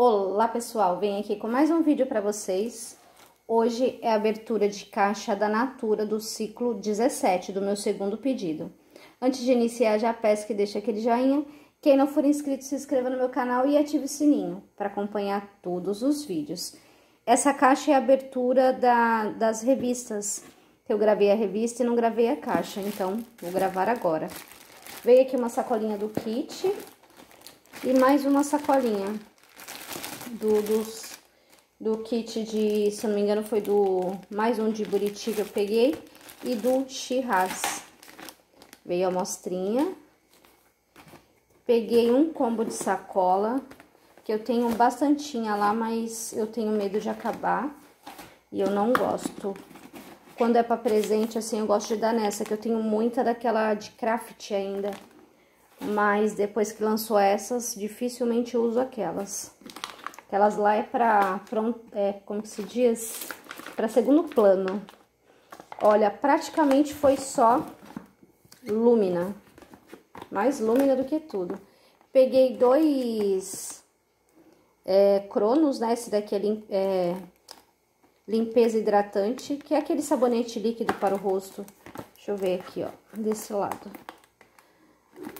Olá pessoal, vem aqui com mais um vídeo para vocês. Hoje é a abertura de caixa da Natura do ciclo 17, do meu segundo pedido. Antes de iniciar, já peço que deixe aquele joinha. Quem não for inscrito, se inscreva no meu canal e ative o sininho para acompanhar todos os vídeos. Essa caixa é a abertura das revistas. Eu gravei a revista e não gravei a caixa, então vou gravar agora. Veio aqui uma sacolinha do kit e mais uma sacolinha do kit de, se não me engano, foi do mais um de Buriti que eu peguei e do Shiraz. Veio a amostrinha. Peguei um combo de sacola, que eu tenho bastantinha lá, mas eu tenho medo de acabar e eu não gosto. Quando é para presente, assim, eu gosto de dar nessa, que eu tenho muita daquela de craft ainda. Mas depois que lançou essas, dificilmente eu uso aquelas. Aquelas lá é como que se diz? Para segundo plano. Olha, praticamente foi só Lumina. Mais Lumina do que tudo. Peguei dois Cronos, né? Esse daqui é limpeza hidratante, que é aquele sabonete líquido para o rosto. Deixa eu ver aqui, ó, desse lado.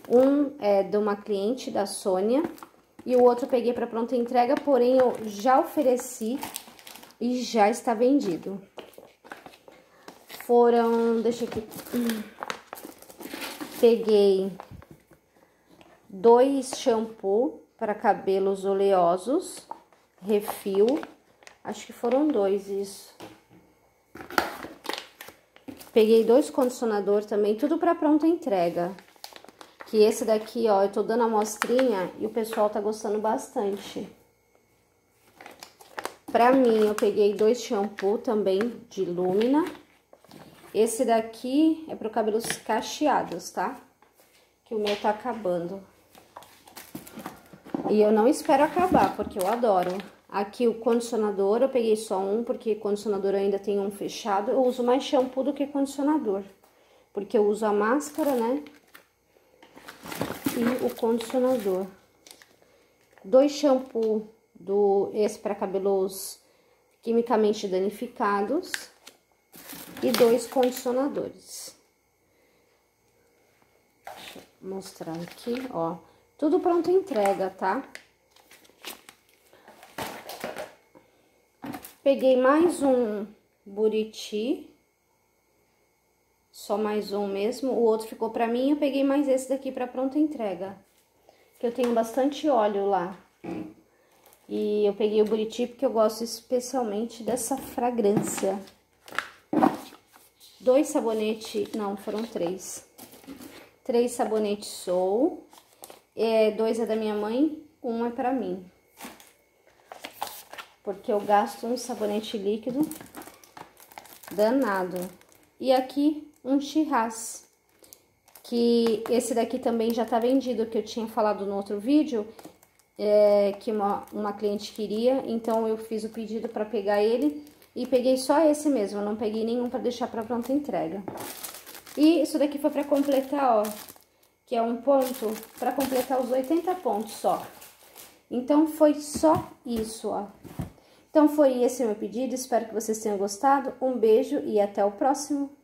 Um é de uma cliente, da Sônia, e o outro eu peguei para pronta entrega, porém eu já ofereci e já está vendido. Foram, deixa aqui, peguei dois shampoo para cabelos oleosos, refil, acho que foram dois isso. Peguei dois condicionador também, tudo para pronta entrega. Que esse daqui, ó, eu tô dando a mostrinha e o pessoal tá gostando bastante. Pra mim, eu peguei dois shampoo também de Lumina. Esse daqui é pro cabelos cacheados, tá? Que o meu tá acabando. E eu não espero acabar, porque eu adoro. Aqui o condicionador, eu peguei só um, porque condicionador eu ainda tem um fechado. Eu uso mais shampoo do que condicionador, porque eu uso a máscara, né? E o condicionador. Dois shampoo esse para cabelos quimicamente danificados e dois condicionadores. Deixa eu mostrar aqui, ó. Tudo pronto entrega, tá? Peguei mais um Buriti. Só mais um mesmo, o outro ficou pra mim, eu peguei mais esse daqui pra pronta entrega. Que eu tenho bastante óleo lá. E eu peguei o Buriti porque eu gosto especialmente dessa fragrância. Dois sabonetes, não, foram três. Três sabonetes Soul, dois é da minha mãe, um é pra mim. Porque eu gasto um sabonete líquido danado. E aqui um Shiraz, que esse daqui também já tá vendido, que eu tinha falado no outro vídeo, que uma cliente queria, então eu fiz o pedido para pegar ele e peguei só esse mesmo, eu não peguei nenhum para deixar para pronta entrega. E isso daqui foi para completar, ó, que é um ponto, para completar os 80 pontos só. Então foi só isso, ó. Então foi esse o meu pedido, espero que vocês tenham gostado, um beijo e até o próximo.